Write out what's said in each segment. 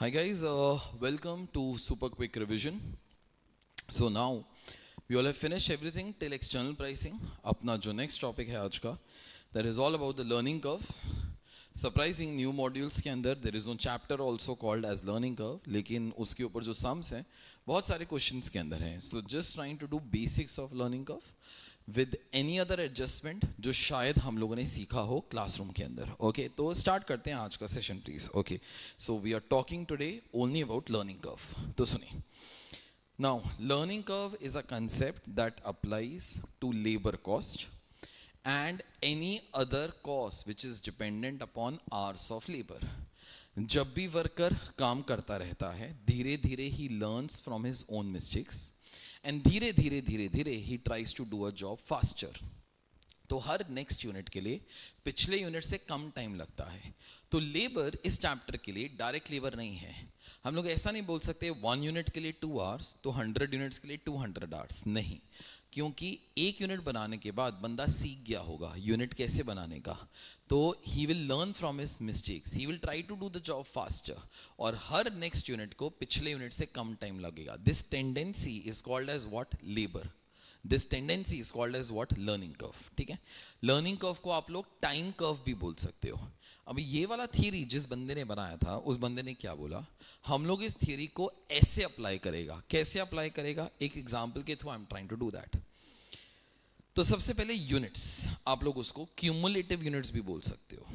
Hi guys, welcome to SuperQuickRevision. So now we all have finished everything till external pricing. अपना जो next topic है आज का, that is all about the learning curve. Surprising new modules के अंदर there is a chapter also called as learning curve. लेकिन उसके ऊपर जो sums हैं, बहुत सारे questions के अंदर हैं. So just trying to do basics of learning curve with any other adjustment जो शायद हम लोगों ने सीखा हो क्लासरूम के अंदर. ओके, तो स्टार्ट करते हैं आज का session please. Okay, so we are talking today only about learning curve. तो सुनिए, now learning curve is a concept that applies to labour cost and any other cost which is dependent upon hours of labour. जब भी worker काम करता रहता है, धीरे धीरे ही learns from his own mistakes and धीरे धीरे ही tries to do a job faster. तो हर नेक्स्ट यूनिट के लिए पिछले यूनिट से कम टाइम लगता है. तो लेबर इस चैप्टर के लिए डायरेक्ट लेबर नहीं है. हम लोग ऐसा नहीं बोल सकते 1 यूनिट के लिए 2 आवर्स तो 100 यूनिट्स के लिए 200 आवर्स. नहीं, क्योंकि एक यूनिट बनाने के बाद बंदा सीख गया होगा यूनिट कैसे बनाने का. तो ही will learn from his mistakes, he will try to do the job faster और हर नेक्स्ट यूनिट को पिछले यूनिट से कम टाइम लगेगा. This tendency is called as what labour. This tendency is called as what learning curve. ठीक है, learning curve को आप लोग टाइम कर्व भी बोल सकते हो. अब ये वाला थ्योरी जिस बंदे ने बनाया था, उस बंदे ने क्या बोला, हम लोग इस थ्योरी को ऐसे अप्लाई करेगा. कैसे अप्लाई करेगा, एक एग्जाम्पल के through I am trying to do that. तो सबसे पहले यूनिट्स, आप लोग उसको क्यूमुलेटिव यूनिट्स भी बोल सकते हो.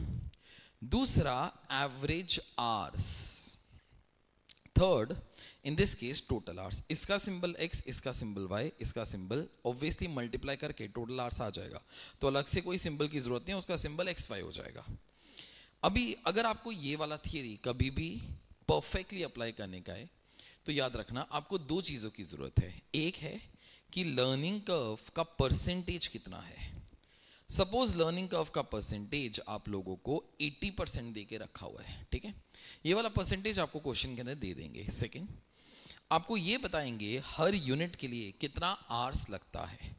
दूसरा average hours. Third in this case total hours. इसका सिंबल x, इसका सिंबल y, इसका सिंबल ऑब्वियसली मल्टीप्लाई करके टोटल आवर्स आ जाएगा. तो अलग से कोई सिंबल की जरूरत नहीं, उसका सिंबल x y हो जाएगा. अभी अगर आपको ये वाला थियरी कभी भी परफेक्टली अप्लाई करने का है तो याद रखना आपको 2 चीज़ों की ज़रूरत है. एक है कि लर्निंग कर्व का परसेंटेज कितना है. सपोज लर्निंग कर्व का परसेंटेज आप लोगों को 80% दे के रखा हुआ है. ठीक है, ये वाला परसेंटेज आपको क्वेश्चन के अंदर दे देंगे. सेकेंड, आपको ये बताएंगे हर यूनिट के लिए कितना आवर्स लगता है.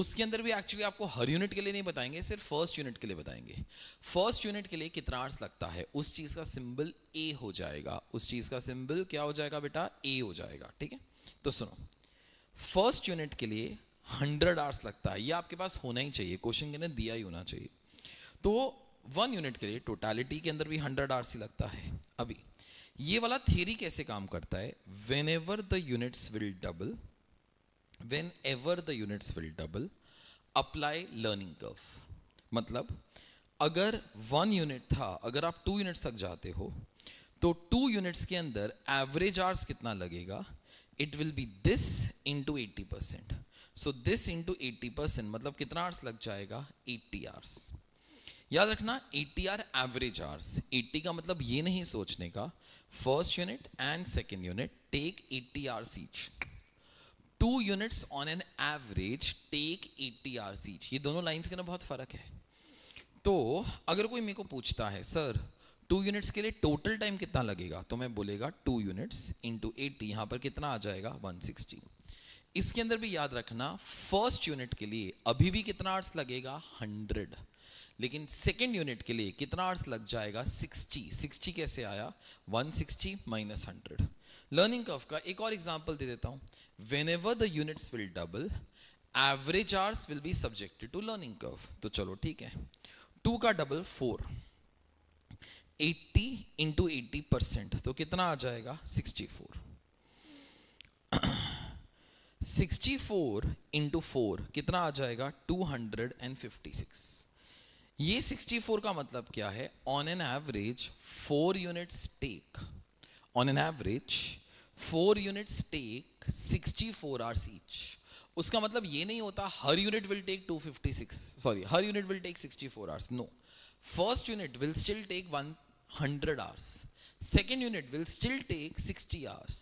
उसके अंदर भी एक्चुअली आपको हर यूनिट के लिए नहीं बताएंगे, सिर्फ फर्स्ट यूनिट के लिए बताएंगे. फर्स्ट यूनिट के लिए कितना आवर्स लगता है, उस चीज़ का सिंबल ए हो जाएगा. उस चीज़ का सिंबल क्या हो जाएगा बेटा, ए हो जाएगा. ठीक है, तो सुनो, फर्स्ट यूनिट के लिए 100 आवर्स लगता है. ये आपके पास होना ही चाहिए, क्वेश्चन के अंदर दिया ही होना चाहिए. तो 1 यूनिट के लिए टोटलिटी के अंदर भी 100 आवर्स ही लगता है. अभी ये वाला थियरी कैसे काम करता है, whenever the units will double apply learning curve. मतलब अगर 1 यूनिट था, अगर आप 2 यूनिट्स तक जाते हो तो 2 यूनिट्स के अंदर एवरेज आवर्स कितना लगेगा, it will be this into 80%. So this into 80% मतलब कितना आवर्स लग जाएगा, 80 आवर्स. याद रखना 80 आर एवरेज आवर्स. 80 का मतलब ये नहीं सोचने का, first unit and second unit take 80 hours each. 2 units on an average take 80 hours each. ये दोनों लाइंस के अंदर बहुत फर्क है. तो अगर कोई मेरे को पूछता है सर 2 यूनिट्स के लिए टोटल टाइम कितना लगेगा, तो मैं बोलेगा 2 यूनिट्स इंटू 80. यहाँ पर कितना आ जाएगा, 160. इसके अंदर भी याद रखना फर्स्ट यूनिट के लिए अभी भी कितना आवर्स लगेगा, 100. लेकिन सेकेंड यूनिट के लिए कितना आवर्स लग जाएगा, 60. 60 कैसे आया, 160 माइनस 100. लर्निंग कर्व का एक और एग्जाम्पल दे देता हूँ. Whenever the units will double, average hours will be subjected to learning curve. तो चलो ठीक है, 2 का डबल 4, 80 into 80% तो कितना आ जाएगा, 64. 64 into 4 कितना आ जाएगा, 256. ये 64 का मतलब क्या है, on an average 4 units take. On an average 4 units take 64 hours each. उसका मतलब ये नहीं होता हर यूनिट विल टेक 256, सॉरी हर unit will take 64 hours. No, first unit will still take 100 hours, second unit will still take 60 hours.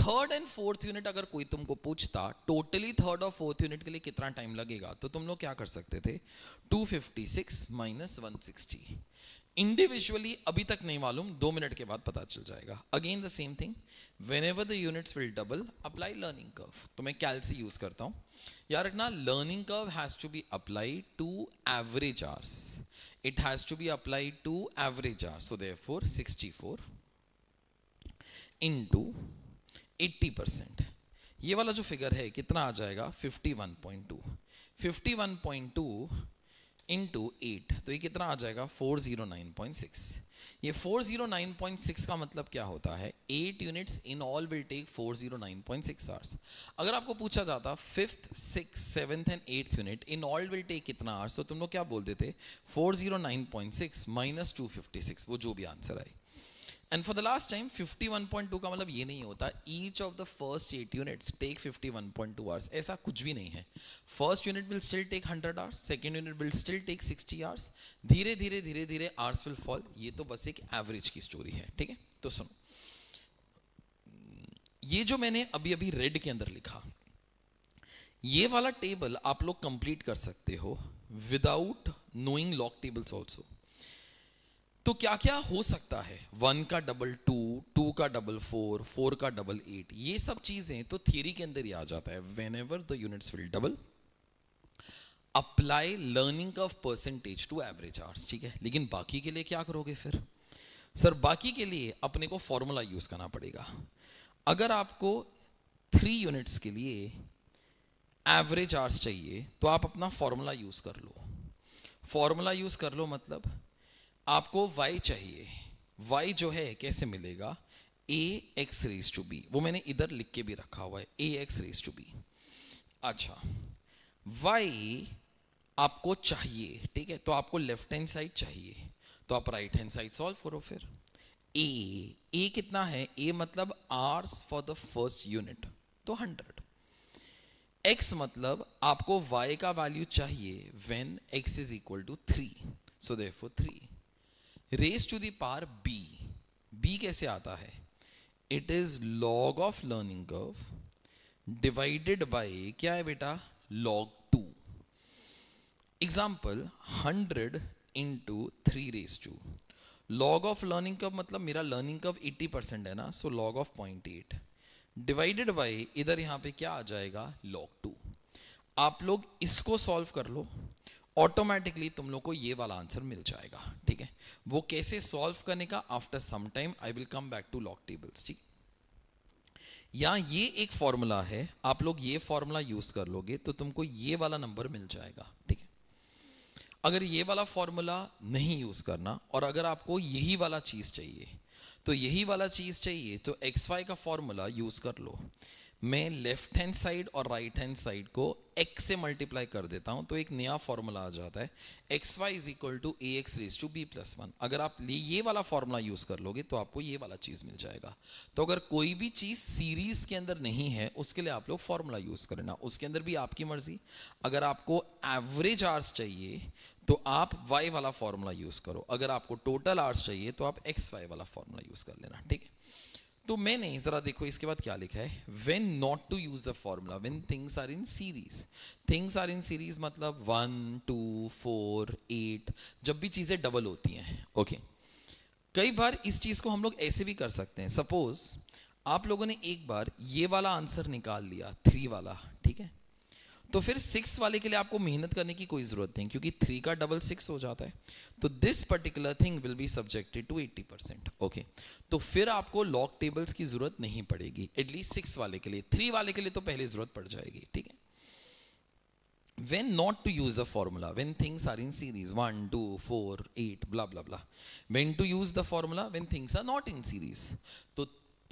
Third and fourth unit अगर कोई तुमको पूछता टोटली थर्ड और फोर्थ यूनिट के लिए कितना टाइम लगेगा, तो तुम लोग क्या कर सकते थे, 256 माइनस 160. इंडिविजुअली अभी तक नहीं मालूम, 2 मिनट के बाद पता चल जाएगा. Again the same thing, whenever the units will double apply learning curve. तो मैं कैलसी यूज करता हूँ. याद रखना learning curve has to be apply to average hours. It has to be apply to average hours. So therefore 64 into 80%, ये वाला जो figure है कितना आ जाएगा 51.2, 51.2 इंटू 8, तो ये कितना आ जाएगा 409.6. ये 409.6 का मतलब क्या होता है 8 units in all will take 409.6 hours. अगर आपको पूछा जाता 5th, 6th, 7th and 8th unit in all will take कितना आवर्स, तो तुम लोग क्या बोल देते 409.6 माइनस 256, वो जो भी आंसर आए. And for the last time 51.2 का मतलब ये नहीं होता each of the first 8 units take 51.2 hours, ऐसा कुछ भी नहीं है. First unit will still take 100 hours, second unit will still take 60 hours, धीरे धीरे धीरे धीरे आवर्स विल फॉल. ये तो बस एक एवरेज की स्टोरी है, ठीक है. तो सुनो, ये जो मैंने अभी अभी रेड के अंदर लिखा, ये वाला टेबल आप लोग कंप्लीट कर सकते हो without knowing log tables also. तो क्या क्या हो सकता है 1 का डबल 2, 2 का डबल 4, 4 का डबल 8, ये सब चीजें तो थियरी के अंदर ही आ जाता है. Whenever the units will double apply learning curve percentage to average hours, ठीक है. लेकिन बाकी के लिए क्या करोगे फिर सर? बाकी के लिए अपने को फॉर्मूला यूज करना पड़ेगा. अगर आपको 3 यूनिट्स के लिए एवरेज आवर्स चाहिए तो आप अपना फॉर्मूला यूज कर लो. फॉर्मूला यूज कर लो मतलब आपको y चाहिए. y जो है कैसे मिलेगा ax रेज टू b, वो मैंने इधर लिख के भी रखा हुआ है ax रेज टू b. अच्छा, y आपको चाहिए, ठीक है. तो आपको लेफ्ट हैंड साइड चाहिए तो आप राइट हैंड साइड सॉल्व करो. फिर a कितना है, a मतलब hours for the first unit तो 100. x मतलब आपको y का वैल्यू चाहिए when x is equal to 3, so therefore 3 raise to the power b. b कैसे आता है? It is log of learning curve divided by क्या है बेटा log 2. Example 100 into 3 raise to log of learning curve मतलब मेरा learning curve 80% है ना, so log of 0.8 divided by इधर यहाँ पे क्या आ जाएगा log 2. आप लोग इसको सॉल्व कर लो, ऑटोमेटिकली तुम लोग को ये वाला आंसर मिल जाएगा, ठीक है. वो कैसे सॉल्व करने का after some time I will come back to log tables, ठीक. या ये एक फॉर्मूला है, आप लोग ये फॉर्मूला यूज कर लोगे तो तुमको ये वाला नंबर मिल जाएगा, ठीक है. अगर ये वाला फॉर्मूला नहीं यूज करना और अगर आपको यही वाला चीज चाहिए तो तो एक्स वाई का फॉर्मूला यूज कर लो. मैं लेफ्ट हैंड साइड और राइट हैंड साइड को x से मल्टीप्लाई कर देता हूं तो एक नया फॉर्मूला आ जाता है xy = ax raise to b + 1. अगर आप ये वाला फॉर्मूला यूज कर लोगे तो आपको ये वाला चीज मिल जाएगा. तो अगर कोई भी चीज सीरीज के अंदर नहीं है उसके लिए आप लोग फॉर्मूला यूज करना, उसके अंदर भी आपकी मर्जी. अगर आपको एवरेज आवर्स चाहिए तो आप y वाला फॉर्मूला यूज करो, अगर आपको टोटल आवर्स चाहिए तो आप xy वाला फॉर्मूला यूज कर लेना, ठीक है. तो मैंने जरा देखो इसके बाद क्या लिखा है, when not to use the formula when things are in series. things are in series मतलब 1, 2, 4, 8 जब भी चीजें डबल होती हैं, ओके. कई बार इस चीज को हम लोग ऐसे भी कर सकते हैं. सपोज आप लोगों ने एक बार ये वाला आंसर निकाल लिया 3 वाला, ठीक है, तो फिर 6 वाले के लिए आपको मेहनत करने की कोई जरूरत नहीं क्योंकि 3 का डबल 6 हो जाता है. तो this particular thing will be subjected to 80%, okay. तो फिर आपको लॉग टेबल्स की जरूरत नहीं पड़ेगी एटलीस्ट 6 वाले के लिए. 3 वाले के लिए तो पहले जरूरत पड़ जाएगी, ठीक है. When not to use the formula when things are in series 1, 2, 4, 8 blah blah blah. When to use the formula when things are not in series. तो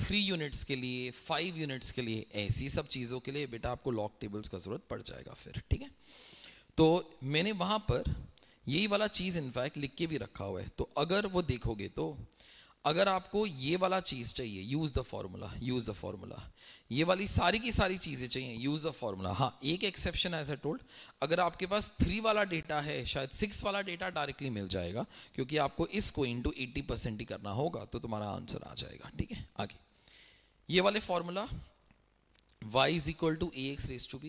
3 यूनिट्स के लिए, 5 यूनिट्स के लिए, ऐसी सब चीज़ों के लिए बेटा आपको लॉग टेबल्स का ज़रूरत पड़ जाएगा फिर, ठीक है. तो मैंने वहाँ पर यही वाला चीज़ इनफैक्ट लिख के भी रखा हुआ है. तो अगर वो देखोगे तो अगर आपको ये वाला चीज़ चाहिए use the formula, use the formula, ये वाली सारी की सारी चीज़ें चाहिए यूज़ द फार्मूला. हाँ, एक एक्सेप्शन एज ए टोल्ड, अगर आपके पास 3 वाला डेटा है शायद 6 वाला डेटा डायरेक्टली मिल जाएगा क्योंकि आपको इसको इंटू 80% ही करना होगा तो तुम्हारा आंसर आ जाएगा, ठीक है. आगे ये वाले formula y = ax raise to b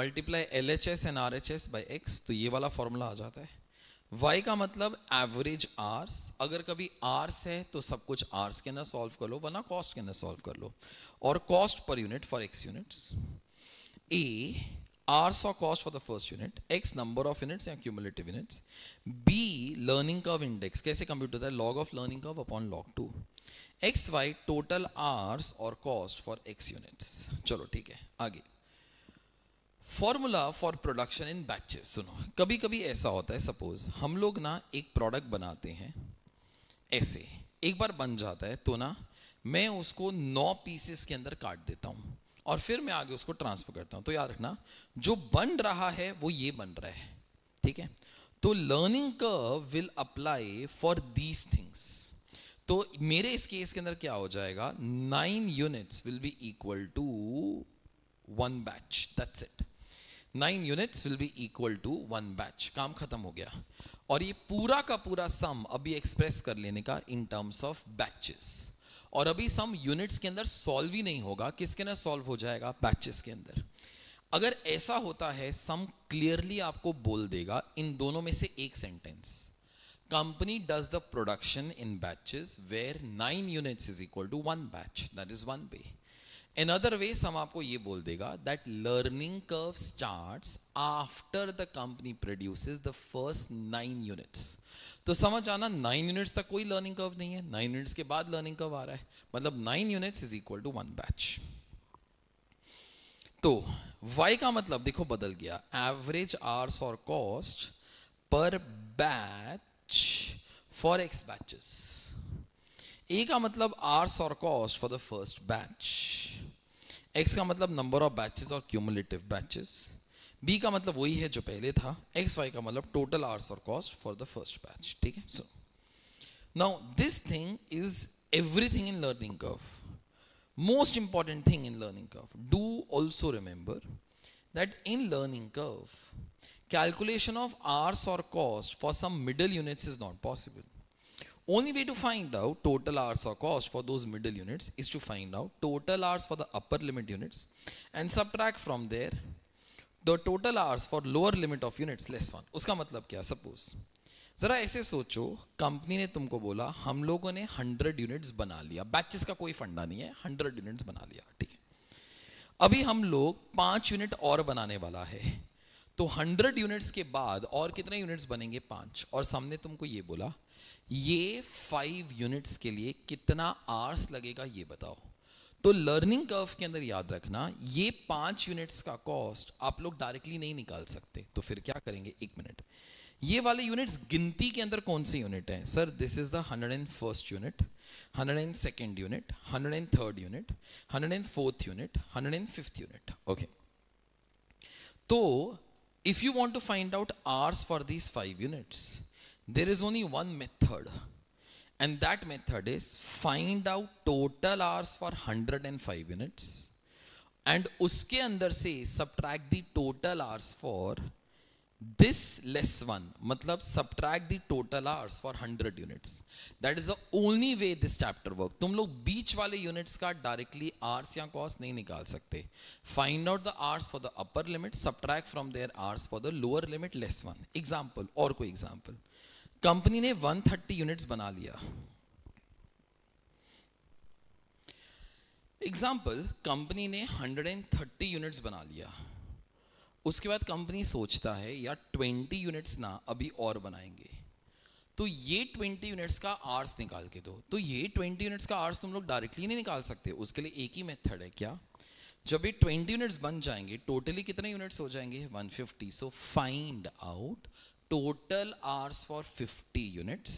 multiply LHS and RHS by x, तो ये वाला फॉर्मूला आ जाता है. y का मतलब एवरेज आर्स, अगर कभी आर्स है तो सब कुछ आर्स के अंदर सॉल्व कर लो वरना कॉस्ट के अंदर सॉल्व कर लो, और cost per unit for x units. a R saw cost for the first unit, X number of units या cumulative units, B learning curve index, कैसे compute होता है, log of learning curve upon log 2, X, Y total R's और cost for X units. चलो ठीक है, आगे formula for production in batches. सुनो, कभी कभी ऐसा होता है, suppose हम लोग ना एक product बनाते हैं, ऐसे एक बार बन जाता है तो ना मैं उसको 9 pieces के अंदर काट देता हूँ और फिर मैं आगे उसको ट्रांसफर करता हूं. तो याद रखना जो बन रहा है वो ये बन रहा है, ठीक है. तो learning curve will apply for these things. तो मेरे इस केस के अंदर क्या हो जाएगा, 9 units will be equal to 1 batch. That's it. 9 units will be equal to 1 batch. काम खत्म हो गया. और ये पूरा का पूरा सम अभी एक्सप्रेस कर लेने का इन टर्म्स ऑफ बैचेस. और अभी सम यूनिट्स के अंदर सॉल्व ही नहीं होगा, किसके अंदर सॉल्व हो जाएगा, बैचेस के अंदर. अगर ऐसा होता है सम क्लियरली आपको बोल देगा इन दोनों में से एक sentence, company does the production in batches where 9 units is equal to 1 batch. That is one way. Another way some आपको ये बोल देगा that learning curve starts after the company produces the first 9 units. तो समझ आना 9 units तक कोई learning curve नहीं है, 9 यूनिट्स के बाद लर्निंग कर्व आ रहा है, मतलब 9 units is equal to 1 batch. तो y का मतलब देखो बदल गया, एवरेज आर्स और cost per batch for x batches. a का मतलब आर्स और cost for the first batch, x का मतलब नंबर ऑफ बैचेस और क्यूमुलेटिव बैचेस, B का मतलब वही है जो पहले था, XY का मतलब टोटल आर्स और cost for the first batch. ठीक है. So now this thing is everything in learning curve. Most important thing in learning curve, do also remember that in learning curve calculation of hours और cost for some middle units is not possible. Only way to find out total hours और cost for those middle units is to find out total hours for the upper limit units and subtract from there The total hours for lower limit of units less one. उसका मतलब क्या, suppose जरा ऐसे सोचो, company ने तुमको बोला हम लोगों ने 100 यूनिट्स बना लिया, बैचेस का कोई फंडा नहीं है, 100 यूनिट्स बना लिया, ठीक है. अभी हम लोग 5 यूनिट और बनाने वाला है, तो 100 यूनिट्स के बाद और कितने यूनिट्स बनेंगे, 5. और सामने तुमको ये बोला ये 5 यूनिट्स के लिए कितना आवर्स लगेगा ये बताओ. तो लर्निंग कर्व के अंदर याद रखना ये 5 यूनिट्स का कॉस्ट आप लोग डायरेक्टली नहीं निकाल सकते. तो फिर क्या करेंगे, एक मिनट, ये वाले यूनिट्स गिनती के अंदर कौन से यूनिट हैं, sir this is the 101st unit, 102nd unit, 103rd unit, 104th unit, 105th unit. Okay. तो if you want to find out hours for these 5 units there is only one method. And that method is find out total hours for 105 units and उसके अंदर से subtract the total hours for this less one, मतलब subtract the total hours for 100 units. That is the only way this chapter work. तुम लोग बीच वाले units का directly hours या cost नहीं निकाल सकते. Find out the hours for the upper limit, subtract from their hours for the lower limit less one. Example, और कोई example. कंपनी ने 130 यूनिट्स बना लिया. एग्जाम्पल, कंपनी ने 130 यूनिट्स बना लिया. उसके बाद कंपनी सोचता है यार 20 यूनिट्स ना अभी और बनाएंगे, तो ये 20 यूनिट्स का आर्स निकाल के दो. तो ये 20 यूनिट्स का आर्स तुम लोग डायरेक्टली नहीं निकाल सकते, उसके लिए एक ही मेथड है. क्या, जब ये 20 यूनिट्स बन जाएंगे टोटली कितने यूनिट्स हो जाएंगे, 150. So find out total hours for 50 units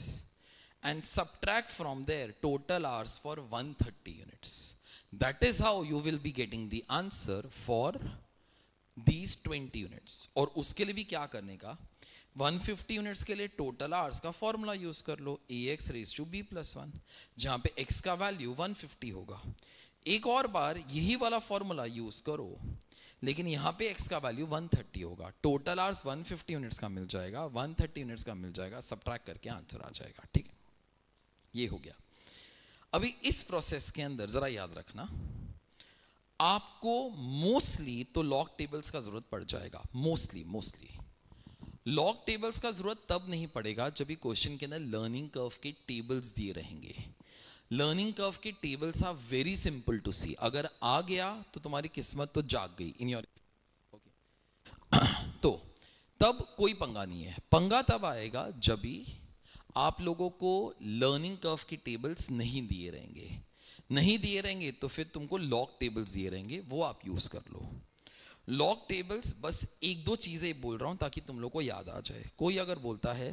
and subtract from there total hours for 130 units. That is how you will be getting the answer for these 20 units. और उसके लिए भी क्या करने का, 150 यूनिट्स के लिए टोटल आवर्स का फॉर्मूला यूज कर लो, ax raised to b plus 1, जहां पे x का वैल्यू 150 होगा. एक और बार यही वाला फॉर्मूला यूज करो, लेकिन यहाँ पे x का वैल्यू 130 होगा. टोटल आर्स 150 यूनिट्स का मिल जाएगा, 130 यूनिट्स का मिल जाएगा, सब्ट्रैक्ट करके आंसर आ जाएगा. ठीक है, ये हो गया. अभी इस प्रोसेस के अंदर जरा याद रखना आपको मोस्टली तो लॉग टेबल्स का जरूरत पड़ जाएगा. मोस्टली लॉग टेबल्स का जरूरत तब नहीं पड़ेगा जब भी क्वेश्चन के अंदर लर्निंग कर्व के टेबल्स दिए रहेंगे. लर्निंग कर्व के tables are very simple to see. अगर आ गया तो तुम्हारी किस्मत तो जाग गई इन योर. ओके, तो तब कोई पंगा नहीं है। पंगा तब आएगा जब भी आप लोगों को लर्निंग कर्व की टेबल्स नहीं दिए रहेंगे। नहीं दिए रहेंगे तो फिर तुमको लॉग टेबल्स दिए रहेंगे, वो आप यूज़ कर लो। लॉग टेबल्स बस एक दो चीज़ें बोल रहा हूँ ताकि तुम लोग को याद आ जाए। कोई अगर बोलता है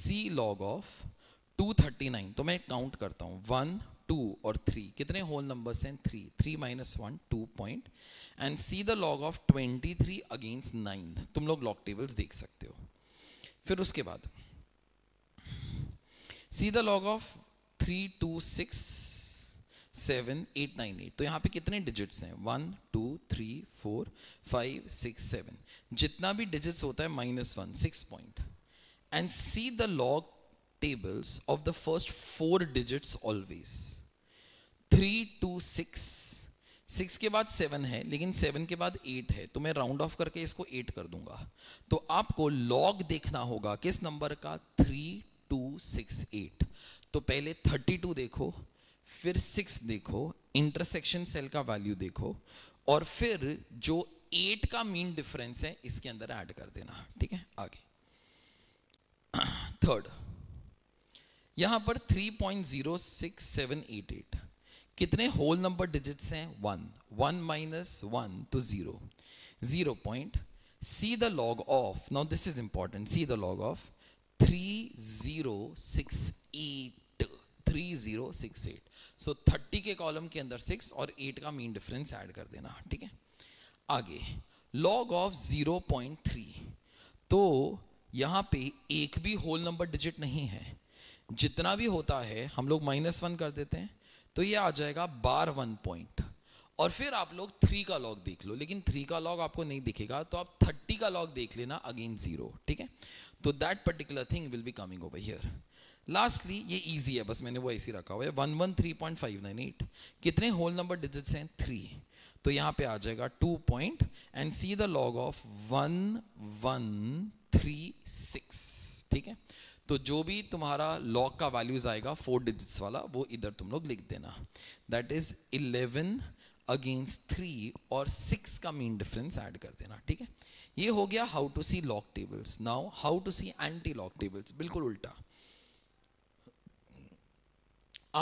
सी लॉग ऑफ 239 तो मैं काउंट करता हूँ 1, 2 और 3, कितने होल नंबर्स हैं 3, 3 minus 1, 2 point, and see the log of 23 against 9। तुम लोग लॉग टेबल्स देख सकते हो। फिर उसके बाद सी द लॉग ऑफ 3, 2, 6, 7, 8, 9, 8, तो यहाँ पे कितने डिजिट्स हैं 1, 2, 3, 4, 5, 6, 7, जितना भी डिजिट्स होता है -1 6 point, and see the log tables of the first 4 digits always 3, 2, 6। 6 के बाद 7 है, लेकिन 7 के बाद 8 है, तो मैं राउंड ऑफ करके इसको 8 कर दूंगा। तो आपको log देखना होगा किस नंबर का 3, 2, 6, 8। तो पहले 32 देखो, फिर 6 देखो, इंटरसेक्शन सेल का वैल्यू देखो, और फिर जो 8 का मीन डिफरेंस है इसके अंदर ऐड कर देना। ठीक है, आगे थर्ड, यहाँ पर 3.06788 कितने होल नंबर डिजिट्स हैं 1, 1 माइनस 1 तो 0, 0 point. See the log of, now this is important, see the log of 3068, 3068। सो 30 के कॉलम के अंदर 6 और 8 का मीन डिफरेंस ऐड कर देना। ठीक है, आगे लॉग ऑफ 0.3, तो यहाँ पे एक भी होल नंबर डिजिट नहीं है, जितना भी होता है हम लोग -1 कर देते हैं, तो ये आ जाएगा बार 1 पॉइंट। और फिर आप लोग 3 का लॉग देख लो, लेकिन 3 का लॉग आपको नहीं दिखेगा, तो आप 30 का लॉग देख लेना, अगेन 0। ठीक है, तो that particular thing will be coming over here. Lastly ये इजी है, बस मैंने वो ऐसे रखा हुआ है 113.598 कितने होल नंबर डिजिट्स हैं 3, तो यहाँ पे आ जाएगा 2 point, and see the log of 1136। ठीक है, तो जो भी तुम्हारा लॉग का वैल्यूज आएगा 4 डिजिट्स वाला, वो इधर तुम लोग लिख देना। दैट इज 11 अगेंस्ट 3 और 6 का मीन डिफरेंस ऐड कर देना। ठीक है, ये हो गया how to see log tables. Now how to see anti log tables, बिल्कुल उल्टा।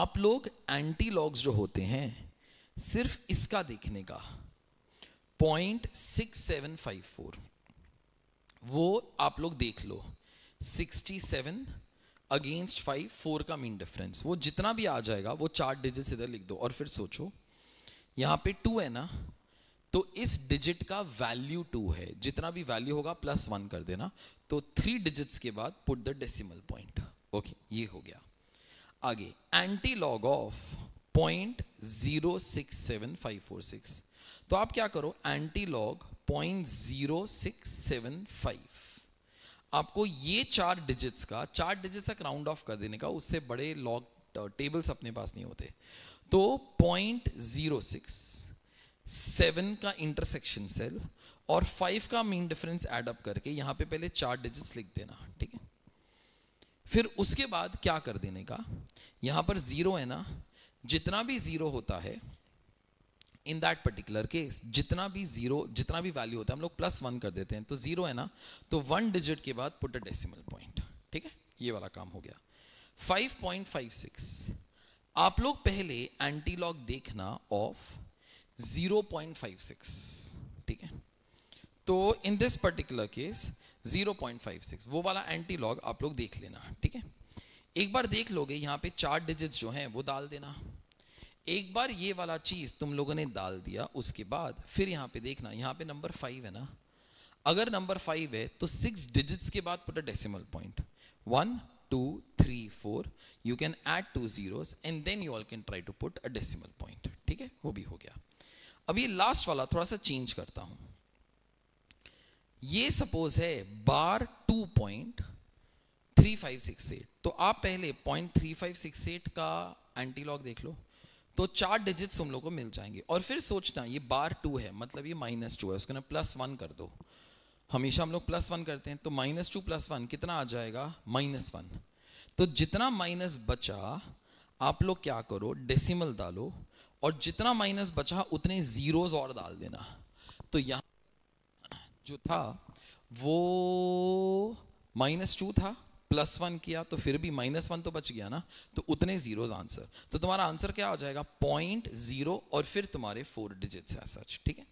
आप लोग एंटी लॉग्स जो होते हैं सिर्फ इसका देखने का 0.6754 वो आप लोग देख लो, 67 अगेंस्ट 5 4 का मीन डिफरेंस, वो जितना भी आ जाएगा वो 4 डिजिट्स इधर लिख दो। और फिर सोचो यहाँ पे 2 है ना, तो इस डिजिट का वैल्यू 2 है, जितना भी वैल्यू होगा +1 कर देना, तो 3 डिजिट्स के बाद put the decimal point. Okay, ये हो गया। आगे एंटी लॉग ऑफ 0.067546, तो आप क्या करो एंटी लॉग 0.0675, आपको ये 4 डिजिट्स का 4 डिजिट्स तक राउंड ऑफ कर देने का, उससे बड़े लॉग टेबल्स अपने पास नहीं होते। तो 0.067 का इंटरसेक्शन सेल और 5 का मीन डिफरेंस ऐड अप करके यहाँ पे पहले 4 डिजिट्स लिख देना। ठीक है, फिर उसके बाद क्या कर देने का, यहाँ पर 0 है ना, जितना भी 0 होता है इन दैट पर्टिकुलर केस, जितना भी वैल्यू होता है हम लोग +1 कर देते हैं, तो 0 है ना, तो 1 डिजिट के बाद पुट अ डेसिमल पॉइंट। ठीक है, ये वाला काम हो गया। 5.56 आप लोग पहले एंटी लॉग देखना ऑफ 0.56। ठीक है, तो इन दिस पर्टिकुलर केस 0.56 वो वाला एंटी लॉग आप लोग देख लेना। ठीक है, एक बार देख लोगे यहाँ पे 4 डिजिट्स जो हैं वो डाल देना। एक बार ये वाला चीज़ तुम लोगों ने डाल दिया, उसके बाद फिर यहाँ पे देखना, यहाँ पे नंबर 5 है ना, अगर नंबर 5 है तो 6 डिजिट्स के बाद put a decimal point, 1, 2, 3, 4, you can add 2 zeros and then you all can try to put a decimal point. ठीक है, वो भी हो गया। अब ये लास्ट वाला थोड़ा सा चेंज करता हूँ। ये सपोज है बार 2.3568, तो आप पहले 0.3568 का एंटी लॉग देख लो, तो 4 डिजिट्स हम लोग को मिल जाएंगे। और फिर सोचना ये बार 2 है, मतलब ये -2 है, उसको ना +1 कर दो, हमेशा हम लोग +1 करते हैं, तो -2 + 1 कितना आ जाएगा -1। तो जितना माइनस बचा आप लोग क्या करो डेसिमल डालो, और जितना माइनस बचा उतने जीरोज और डाल देना। तो यहाँ जो था वो -2 था, +1 किया तो फिर भी -1 तो बच गया ना, तो उतने जीरोस आंसर। तो तुम्हारा आंसर क्या हो जाएगा 0.0 और फिर तुम्हारे 4 डिजिट्स है सच, ठीक है।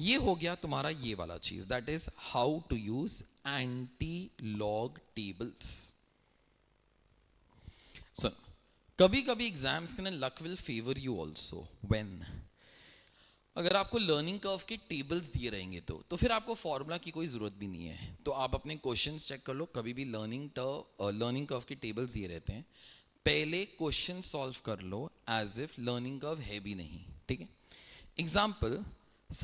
ये हो गया तुम्हारा ये वाला चीज, that is how to use anti log tables. So कभी कभी एग्जाम्स के ना luck will favour you also. When अगर आपको लर्निंग कर्व के टेबल्स दिए रहेंगे तो फिर आपको फॉर्मूला की कोई ज़रूरत भी नहीं है, तो आप अपने क्वेश्चंस चेक कर लो। कभी भी लर्निंग कर्व के टेबल्स दिए रहते हैं, पहले क्वेश्चन सॉल्व कर लो एज इफ लर्निंग कर्व है भी नहीं, ठीक है। एग्जाम्पल,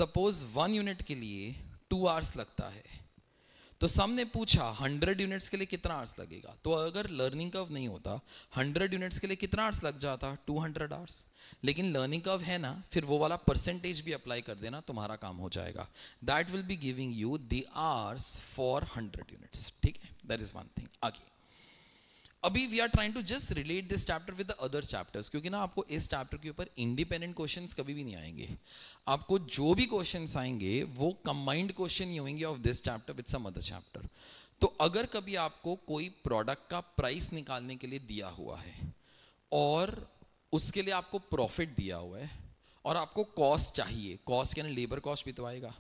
सपोज 1 यूनिट के लिए 2 आवर्स लगता है, तो सम ने पूछा 100 यूनिट्स के लिए कितना आवर्स लगेगा, तो अगर लर्निंग कर्व नहीं होता 100 यूनिट्स के लिए कितना आवर्स लग जाता, 200 आवर्स। लेकिन लर्निंग कर्व है ना, फिर वो वाला परसेंटेज भी अप्लाई कर देना, तुम्हारा काम हो जाएगा। That will be giving you the hours for 100 units, ठीक है। That is one thing. आगे अभी we are trying to just relate this chapter with the other chapters, क्योंकि ना आपको इस चैप्टर के ऊपर इंडिपेंडेंट क्वेश्चंस कभी भी नहीं आएंगे। आपको जो भी क्वेश्चंस आएंगे वो कंबाइंड क्वेश्चन ही होंगे of this chapter with some other chapter. तो अगर कभी आपको कोई प्रोडक्ट का प्राइस निकालने के लिए दिया हुआ है और उसके लिए आपको प्रॉफिट दिया हुआ है और आपको कॉस्ट चाहिए, कॉस्ट यानी लेबर कॉस्ट भी तो आएगा,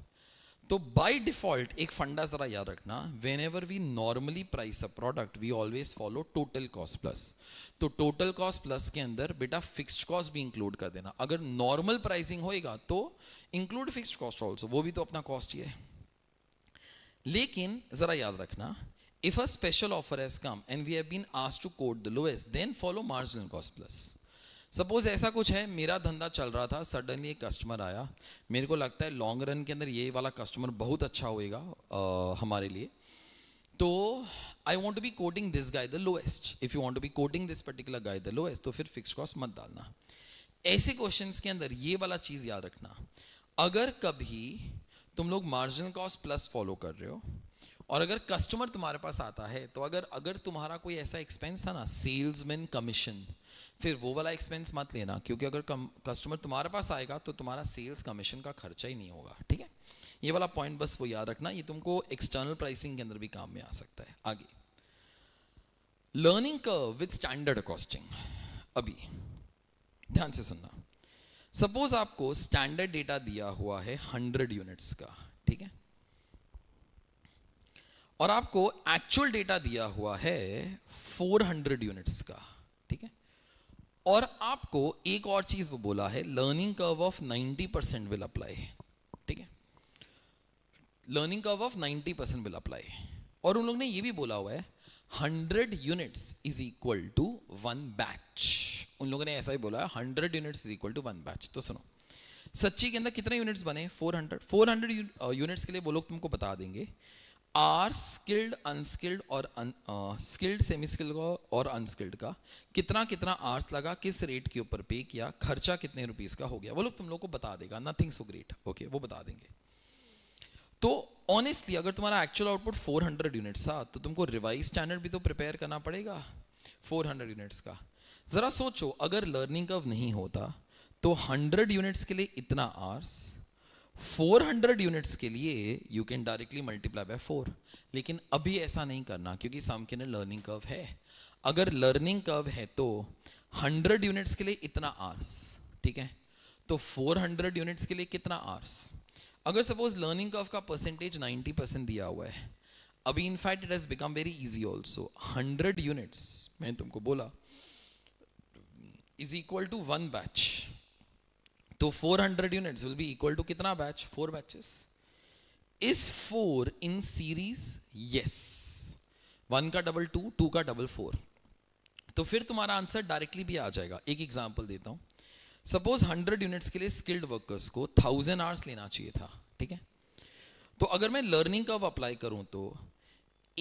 तो बाय डिफॉल्ट एक फंडा जरा याद रखना, whenever we normally price a product we always follow total cost plus. तो टोटल कॉस्ट प्लस के अंदर बेटा फिक्स्ड कॉस्ट भी इंक्लूड कर देना। अगर नॉर्मल प्राइसिंग होएगा तो इंक्लूड फिक्स्ड कॉस्ट ऑल्सो, वो भी तो अपना कॉस्ट ही है। लेकिन जरा याद रखना, if a special offer has come and we have been asked to quote the lowest then follow marginal cost plus. Suppose ऐसा कुछ है, मेरा धंधा चल रहा था, सडनली एक कस्टमर आया, मेरे को लगता है लॉन्ग रन के अंदर ये वाला कस्टमर बहुत अच्छा होएगा हमारे लिए, तो I want to be quoting this guy the lowest. If you want to be quoting this particular guy the lowest तो फिर फिक्स कॉस्ट मत डालना। ऐसे क्वेश्चंस के अंदर ये वाला चीज़ याद रखना, अगर कभी तुम लोग मार्जिनल कॉस्ट प्लस फॉलो कर रहे हो और अगर कस्टमर तुम्हारे पास आता है, तो अगर तुम्हारा कोई ऐसा एक्सपेंस था ना, सेल्समैन कमीशन, फिर वो वाला एक्सपेंस मत लेना, क्योंकि अगर कस्टमर तुम्हारे पास आएगा तो तुम्हारा सेल्स कमीशन का खर्चा ही नहीं होगा, ठीक है। ये वाला पॉइंट बस वो याद रखना, ये तुमको एक्सटर्नल प्राइसिंग के अंदर भी काम में आ सकता है। आगे learning curve with standard costing. अभी ध्यान से सुनना, सपोज आपको स्टैंडर्ड डेटा दिया हुआ है 100 यूनिट्स का, ठीक है, और आपको एक्चुअल डेटा दिया हुआ है 400 यूनिट्स का, ठीक है, और आपको एक और चीज वो बोला है learning curve of 90% will apply, ठीक है, learning curve of 90% will apply. और उन लोग ने ये भी बोला हुआ है 100 units is equal to 1 batch. उन लोगों ने ऐसा ही बोला है 100 units is equal to 1 batch. तो सुनो, सच्ची के अंदर कितने यूनिट्स बने, 400 यूनिट्स के लिए वो लोग तुमको बता देंगे आर स्किल्ड अनस्किल्ड और स्किल्ड सेमी स्किल्ड और अनस्किल्ड का कितना कितना आर्स लगा, किस रेट के ऊपर पे किया, खर्चा कितने रुपीस का हो गया, वो लोग तुम लोग को बता देगा। नथिंग सो ग्रेट, ओके, वो बता देंगे। तो ऑनेस्टली अगर तुम्हारा एक्चुअल आउटपुट 400 यूनिट्स था तो तुमको रिवाइज स्टैंडर्ड भी तो प्रिपेयर करना पड़ेगा 400 यूनिट्स का। जरा सोचो, अगर लर्निंग कर्व नहीं होता तो 100 यूनिट्स के लिए इतना आर्स, 400 यूनिट्स के लिए you can directly multiply by 4। लेकिन अभी ऐसा नहीं करना, क्योंकि सम के अंदर लर्निंग कर्व है। अगर लर्निंग कर्व है तो 100 यूनिट्स के लिए इतना आर्स, ठीक है, तो 400 यूनिट्स के लिए कितना आर्स। अगर सपोज लर्निंग कर्व का परसेंटेज 90% दिया हुआ है, अभी in fact it has become very easy also, 100 units मैंने तुमको बोला इज इक्वल टू 1 बैच, तो 400 units will be equal to कितना batch, 4 batches. Is 4 in series, yes, 1 का डबल 2, 2 का डबल 4, तो फिर तुम्हारा आंसर डायरेक्टली भी आ जाएगा। एक एग्जांपल देता हूँ, सपोज 100 यूनिट्स के लिए स्किल्ड वर्कर्स को 1000 आवर्स लेना चाहिए था, ठीक है, तो अगर मैं लर्निंग कर्व अप्लाई करूँ तो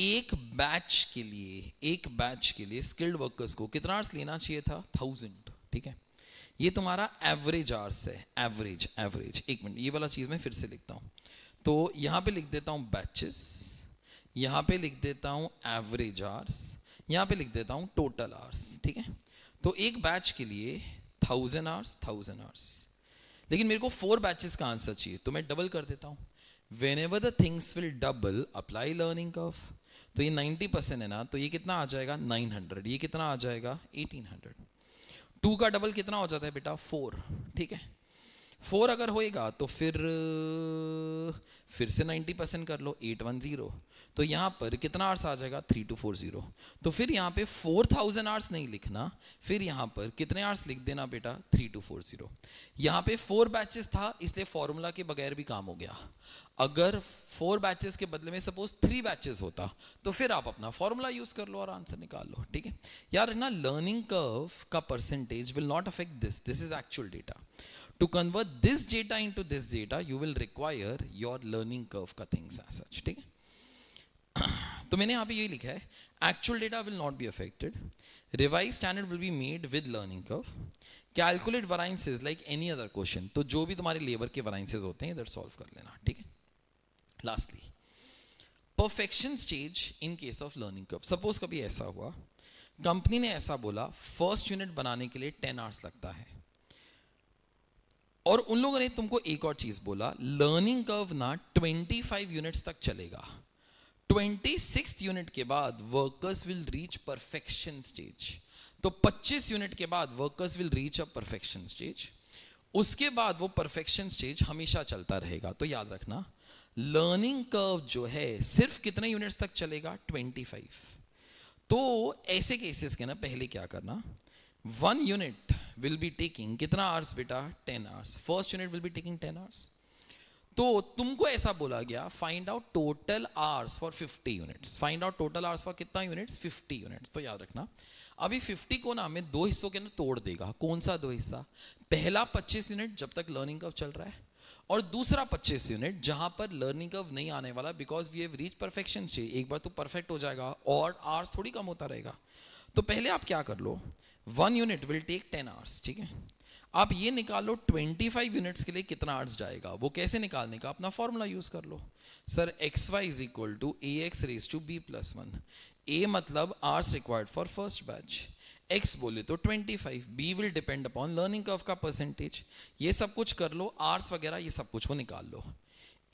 एक बैच के लिए स्किल्ड वर्कर्स को कितना आवर्स लेना चाहिए था, 1000, ठीक है। ये तुम्हारा एवरेज आर्स है, एवरेज। एक मिनट, ये वाला चीज मैं फिर से लिखता हूँ, तो यहाँ पे लिख देता हूँ बैचेस, यहाँ पे लिख देता हूँ एवरेज आर्स, यहाँ पे लिख देता हूँ टोटल आर्स, ठीक है। तो एक बैच के लिए 1000 आर्स, लेकिन मेरे को 4 बैचेस का आंसर चाहिए, तो मैं डबल कर देता हूँ, whenever the things will double, apply learning curve. तो ये 90% है ना, तो ये कितना आ जाएगा 900, ये कितना आ जाएगा 1800. 2 का डबल कितना हो जाता है बेटा 4, ठीक है. 4 अगर होएगा तो फिर से 90% कर लो 810, तो यहाँ पर कितना आवर्स आ जाएगा 3240. तो फिर यहाँ पे 4000 आवर्स नहीं लिखना, फिर यहाँ पर कितने आवर्स लिख देना बेटा 3240. यहाँ पे 4 बैचेस था इसलिए फॉर्मूला के बगैर भी काम हो गया. अगर 4 बैचेस के बदले में सपोज 3 बैचेस होता तो फिर आप अपना फॉर्मूला यूज कर लो और आंसर निकाल लो, ठीक है. यार ना लर्निंग कर्व का percentage will not affect this, this is actual data. To convert this data into this data, you will require your learning curve का things as such, ठीक है. तो मैंने यहाँ पे यही लिखा है, actual data will not be affected. Revised standard will be made with learning curve. Calculate variances like any other question. तो जो भी तुम्हारे labor के variances होते हैं, इधर solve कर लेना, ठीक है. Lastly, perfection stage in case of learning curve. Suppose कभी ऐसा हुआ, company ने ऐसा बोला, first unit बनाने के लिए 10 hours लगता है. और उन लोगों ने तुमको एक और चीज बोला, लर्निंग कर्व ना 25 यूनिट्स तक चलेगा. 26 यूनिट के बाद workers will reach perfection stage. तो 25 यूनिट के बाद workers will reach a perfection stage. उसके बाद वो परफेक्शन स्टेज हमेशा चलता रहेगा. तो याद रखना लर्निंग कर्व जो है सिर्फ कितने यूनिट्स तक चलेगा 25. तो ऐसे केसेस के ना पहले क्या करना, 1 unit will be taking कितना hours बेटा 10 hours. First unit will be taking 10 hours. तो तुमको ऐसा बोला गया find out total hours for 50 units. Find out total hours for कितना units 50 units. तो याद रखना अभी 50 को ना हमें 2 हिस्सों के अंदर तोड़ देगा. कौन सा 2 हिस्सा? पहला 25 यूनिट जब तक लर्निंग कर्व चल रहा है और दूसरा 25 यूनिट जहां पर लर्निंग कर्व नहीं आने वाला because we have reach perfection stage. एक बार तो परफेक्ट हो जाएगा और आवर्स थोड़ी कम होता रहेगा. तो पहले आप क्या कर लो 1 यूनिट विल टेक 10 आवर्स, ठीक है. आप ये निकालो 25 यूनिट्स के लिए कितना आवर्स जाएगा. वो कैसे निकालने का अपना फॉर्मूला यूज कर लो. Sir xy = ax raised to b + 1. a मतलब hours required for first batch, x बोले तो 25, b will depend upon learning curve का परसेंटेज. ये सब कुछ कर लो, आवर्स वगैरह ये सब कुछ वो निकाल लो.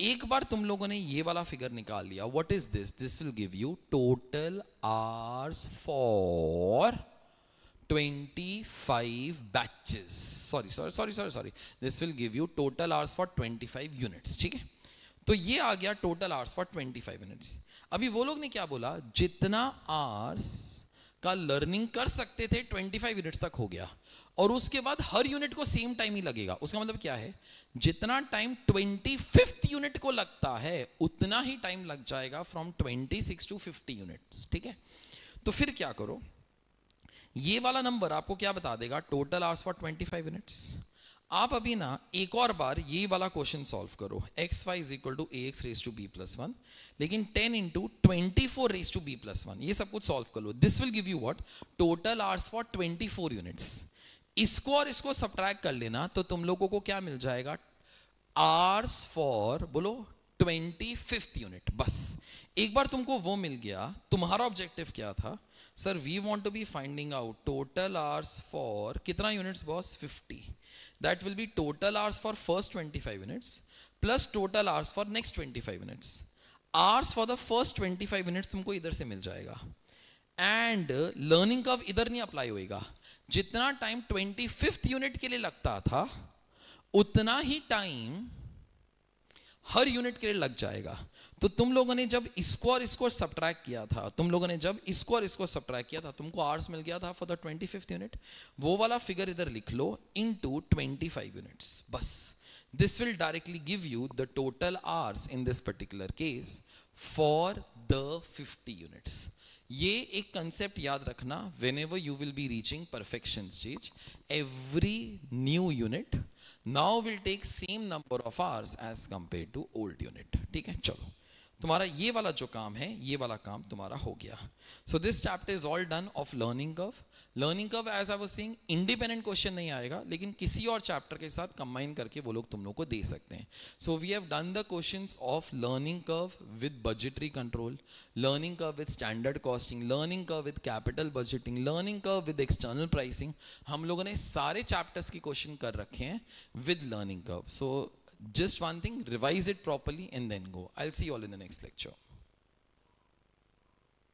एक बार तुम लोगों ने ये वाला फिगर निकाल लिया, what is this? This will give you total hours for 25 batches. Sorry, this will give you total hours for 25 units, ठीक है. तो ये आ गया टोटल आवर्स फॉर 25 यूनिट्स. अभी वो लोग ने क्या बोला, जितना आवर्स का लर्निंग कर सकते थे 25 यूनिट्स तक हो गया और उसके बाद हर यूनिट को सेम टाइम ही लगेगा. उसका मतलब क्या है, जितना टाइम 25th यूनिट को लगता है उतना ही टाइम लग जाएगा फ्रॉम 26 टू 50 यूनिट्स, ठीक है. तो फिर क्या करो, ये वाला नंबर आपको क्या बता देगा टोटल आवर्स फॉर 25 यूनिट्स. आप अभी ना एक और बार ये वाला क्वेश्चन सॉल्व करो, xy = ax raised to b + 1, लेकिन 10 × 24 raised to b + 1. ये सब कुछ सॉल्व कर लो. This will give you what total hours for 24 units. इसको और इसको सब्ट्रैक्ट कर लेना तो तुम लोगों को क्या मिल जाएगा, आवर्स फॉर बोलो 25th यूनिट. बस एक बार तुमको वो मिल गया. तुम्हारा ऑब्जेक्टिव क्या था, sir we want to be finding out total hours for कितना units boss 50. That will be total hours for first 25 units plus total hours for next 25 units. Hours for the first 25 units तुमको इधर से मिल जाएगा and learning curve इधर नहीं apply होएगा. जितना time 25th unit के लिए लगता था उतना ही टाइम हर यूनिट के लिए लग जाएगा. तो तुम लोगों ने जब इसको और इसको सब्ट्रैक्ट किया था, तुमको आवर्स मिल गया था फॉर द 25th यूनिट. वो वाला फिगर इधर लिख लो इनटू 25 यूनिट्स. बस this will directly give you the total hours in this particular case for the 50 units. ये एक कंसेप्ट याद रखना, whenever you will be reaching perfection stage, every new unit now will take same number of hours as compared to old unit. ठीक है, चलो तुम्हारा ये वाला जो काम है ये वाला काम तुम्हारा हो गया. So this chapter is all done of learning curve. Learning curve as I was saying independent question नहीं आएगा लेकिन किसी और chapter के साथ combine करके वो लोग तुम लोग को दे सकते हैं. So we have done the questions of learning curve with budgetary control, learning curve with standard costing, learning curve with capital budgeting, learning curve with external pricing. हम लोगों ने सारे chapters के question कर रखे हैं with learning curve. So Just one thing, revise it properly and then go. I'll see you all in the next lecture.